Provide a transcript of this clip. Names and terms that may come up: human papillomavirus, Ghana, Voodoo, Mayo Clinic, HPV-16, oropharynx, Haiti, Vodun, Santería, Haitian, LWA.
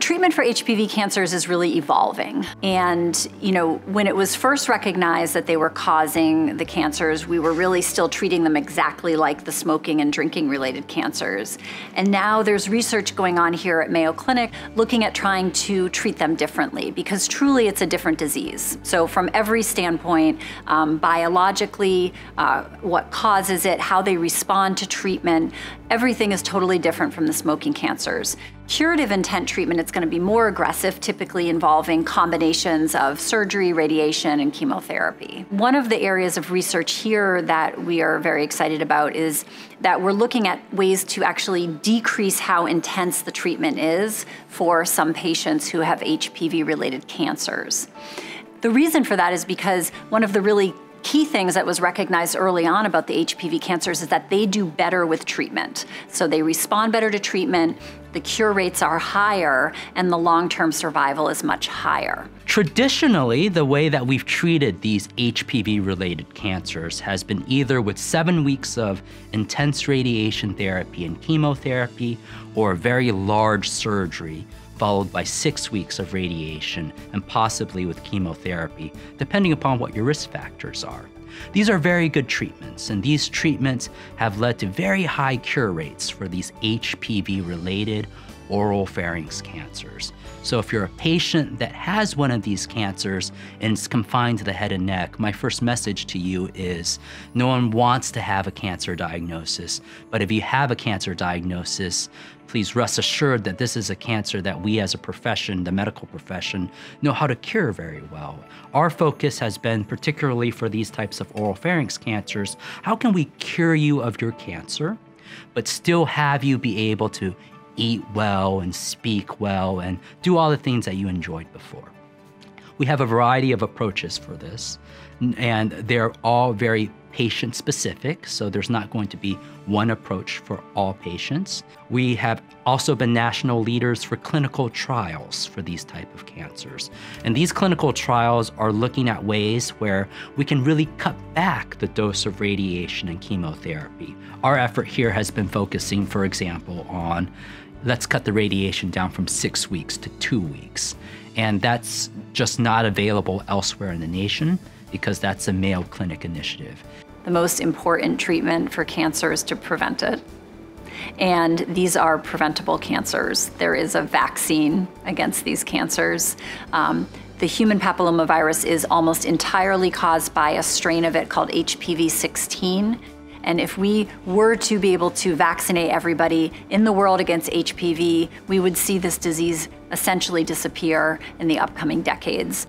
Treatment for HPV cancers is really evolving. And, you know, when it was first recognized that they were causing the cancers, we were really still treating them exactly like the smoking and drinking related cancers. And now there's research going on here at Mayo Clinic looking at trying to treat them differently, because truly it's a different disease. So from every standpoint, biologically, what causes it, how they respond to treatment, everything is totally different from the smoking cancers. Curative intent treatment, it's going to be more aggressive, typically involving combinations of surgery, radiation, and chemotherapy. One of the areas of research here that we are very excited about is that we're looking at ways to actually decrease how intense the treatment is for some patients who have HPV-related cancers. The reason for that is because one of the really key things that was recognized early on about the HPV cancers is that they do better with treatment. So they respond better to treatment, the cure rates are higher, and the long-term survival is much higher. Traditionally, the way that we've treated these HPV-related cancers has been either with 7 weeks of intense radiation therapy and chemotherapy, or a very large surgery, followed by 6 weeks of radiation and possibly with chemotherapy, depending upon what your risk factors are. These are very good treatments, and these treatments have led to very high cure rates for these HPV-related oropharynx cancers. So if you're a patient that has one of these cancers and it's confined to the head and neck, my first message to you is no one wants to have a cancer diagnosis, but if you have a cancer diagnosis, please rest assured that this is a cancer that we as a profession, the medical profession, know how to cure very well. Our focus has been particularly for these types of oropharynx cancers, how can we cure you of your cancer, but still have you be able to eat well and speak well and do all the things that you enjoyed before. We have a variety of approaches for this, and they're all very patient specific, so there's not going to be one approach for all patients. We have also been national leaders for clinical trials for these type of cancers. And these clinical trials are looking at ways where we can really cut back the dose of radiation and chemotherapy. Our effort here has been focusing, for example, on let's cut the radiation down from 6 weeks to 2 weeks. And that's just not available elsewhere in the nation, because that's a Mayo Clinic initiative. The most important treatment for cancer is to prevent it. And these are preventable cancers. There is a vaccine against these cancers. The human papillomavirus is almost entirely caused by a strain of it called HPV-16. And if we were to be able to vaccinate everybody in the world against HPV, we would see this disease essentially disappear in the upcoming decades.